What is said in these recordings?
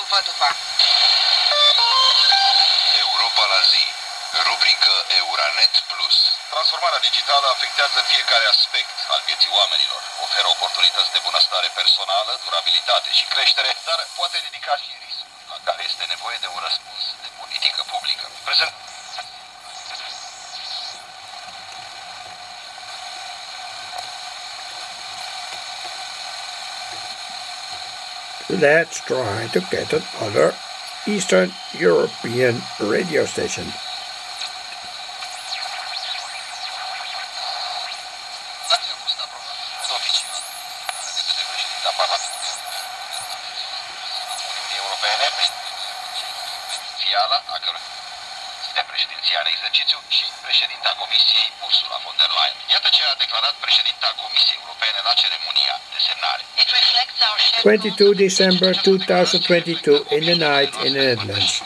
eu vă după. Europa la zi, rubrică Euranet Plus. Transformarea digitală afectează fiecare aspect al vieții oamenilor. Oferă oportunități de bunăstare personală, durabilitate și creștere, dar poate ridica și riscuri la care este nevoie de un răspuns de politică publică. Prezent. Let's try to get another Eastern European radio station. December 22, 2022, in the night in the Netherlands.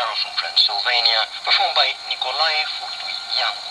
Carol from Transylvania, performed by Nicolae Furtui Iancu.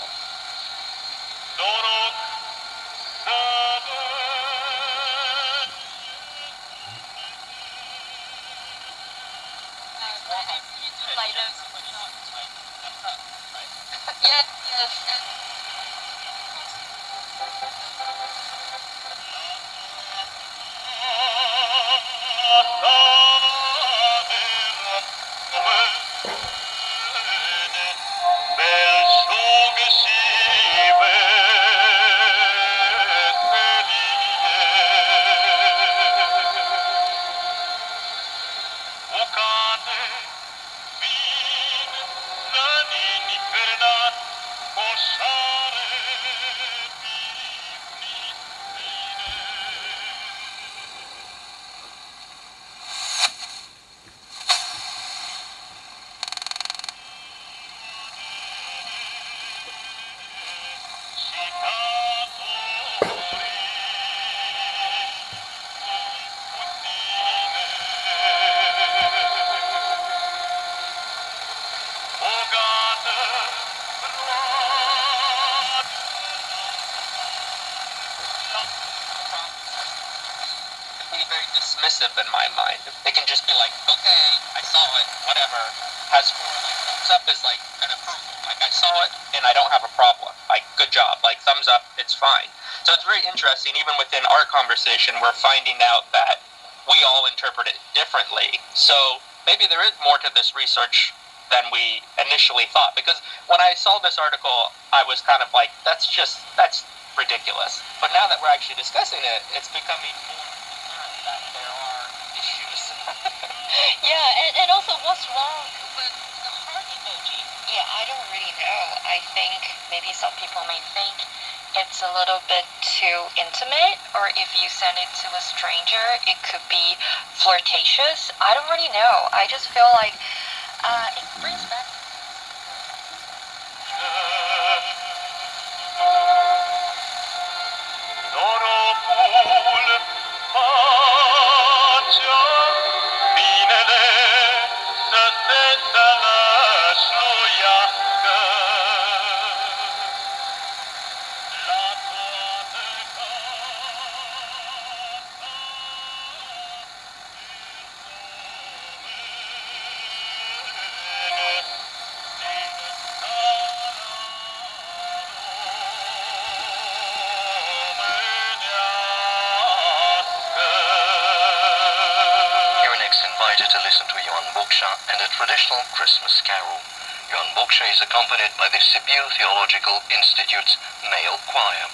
Dismissive in my mind. They can just be like, okay, I saw it, whatever. Has four like thumbs up is like an approval. Like I saw it and I don't have a problem. Like good job. Like thumbs up, it's fine. So it's very interesting. Even within our conversation, we're finding out that we all interpret it differently. So maybe there is more to this research than we initially thought. Because when I saw this article, I was kind of like, that's ridiculous. But now that we're actually discussing it, it's becoming more. Yeah, and also, what's wrong with the heart emoji? Yeah, I don't really know. I think maybe some people may think it's a little bit too intimate, or if you send it to a stranger, it could be flirtatious. I don't really know. I just feel like it brings back... traditional Christmas carol. Johann Boksche is accompanied by the Sibiu Theological Institute's male choir.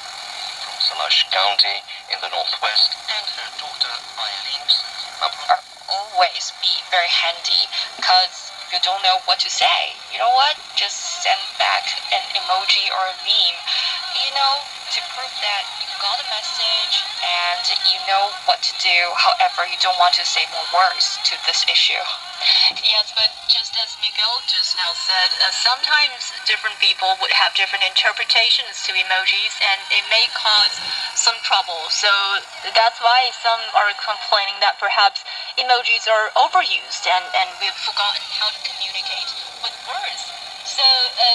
From Salash County in the northwest, and her daughter Eileen's are always be very handy, because if you don't know what to say, you know what, just send back an emoji or a meme, you know, to prove that you got the message and you know what to do. However, you don't want to say more words to this issue. Yes, but just as Miguel just now said, sometimes different people would have different interpretations to emojis, and it may cause some trouble. So that's why some are complaining that perhaps emojis are overused and we've forgotten how to communicate with words. So,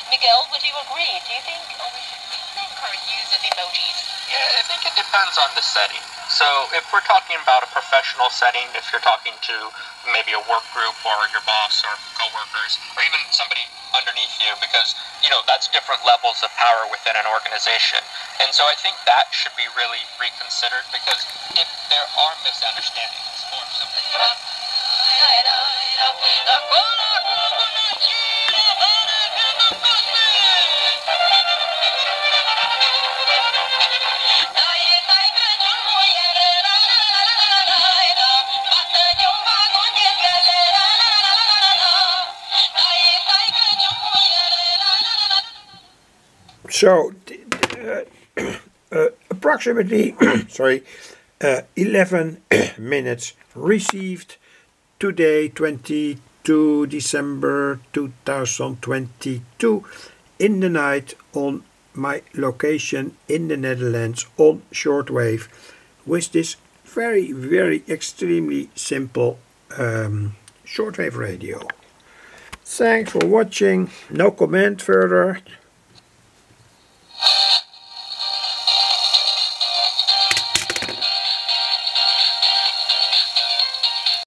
Miguel, would you agree? Do you think we should rethink our use of emojis? Yeah, I think it depends on the setting. So if we're talking about a professional setting, if you're talking to maybe a work group or your boss or coworkers or even somebody underneath you, because, you know, that's different levels of power within an organization. And so I think that should be really reconsidered, because if there are misunderstandings or something. So, approximately, 11 minutes received today, 22 December 2022, in the night on my location in the Netherlands on shortwave, with this very, very extremely simple shortwave radio. Thanks for watching. No comment further.